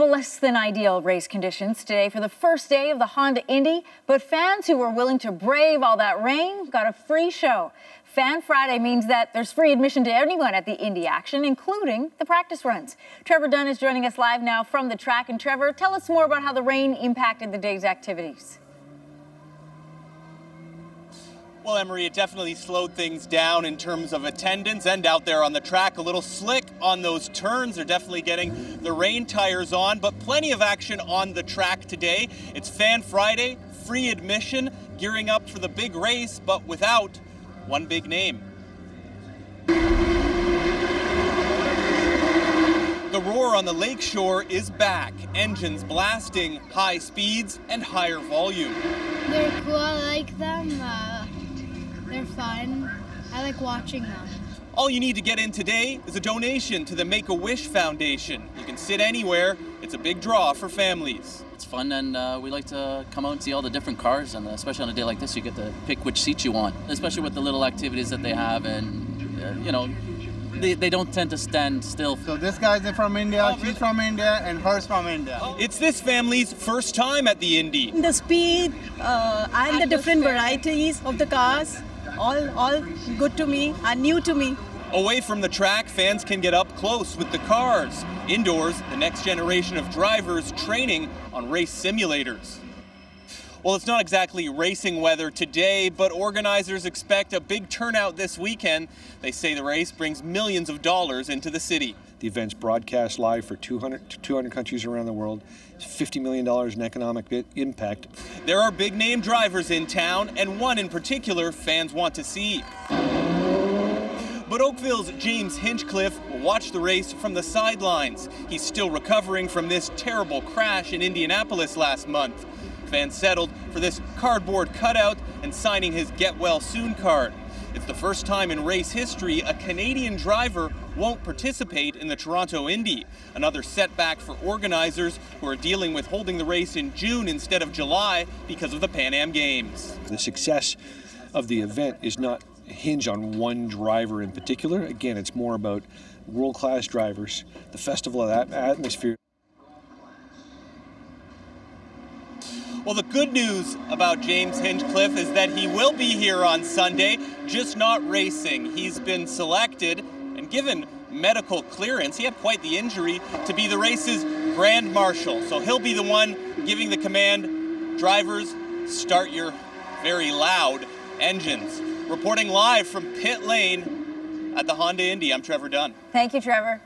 Well, less than ideal race conditions today for the first day of the Honda Indy, but fans who were willing to brave all that rain got a free show. Fan Friday means that there's free admission to anyone at the Indy action, including the practice runs. Trevor Dunn is joining us live now from the track. And Trevor, tell us more about how the rain impacted the day's activities. Well, Emery, it definitely slowed things down in terms of attendance and out there on the track. A little slick on those turns. They're definitely getting the rain tires on, but plenty of action on the track today. It's Fan Friday, free admission, gearing up for the big race, but without one big name. The roar on the lakeshore is back. Engines blasting, high speeds, and higher volume. They're cool. I like them. They're fun. I like watching them. All you need to get in today is a donation to the Make-A-Wish Foundation. You can sit anywhere. It's a big draw for families. It's fun, and we like to come out and see all the different cars, and especially on a day like this, you get to pick which seat you want, especially with the little activities that they have, and, you know, they don't tend to stand still. So this guy's from India, she's from India, and hers from India. It's this family's first time at the Indy. The speed and the different varieties of the cars, all good to me and new to me. Away from the track, fans can get up close with the cars. Indoors, the next generation of drivers training on race simulators. Well, it's not exactly racing weather today, but organizers expect a big turnout this weekend. They say the race brings millions of dollars into the city. The event's broadcast live for 200 countries around the world. It's $50 million in economic impact. There are big-name drivers in town, and one in particular fans want to see. But Oakville's James Hinchcliffe will watch the race from the sidelines. He's still recovering from this terrible crash in Indianapolis last month. Fans settled for this cardboard cutout and signing his Get Well Soon card. It's the first time in race history a Canadian driver won't participate in the Toronto Indy. Another setback for organizers who are dealing with holding the race in June instead of July because of the Pan Am Games. The success of the event is not hinge on one driver in particular. Again, it's more about world-class drivers, the festival of that atmosphere. Well, the good news about James Hinchcliffe is that he will be here on Sunday, just not racing. He's been selected and given medical clearance. He had quite the injury to be the race's grand marshal. So he'll be the one giving the command, drivers, start your very loud engines. Reporting live from pit lane at the Honda Indy, I'm Trevor Dunn. Thank you, Trevor.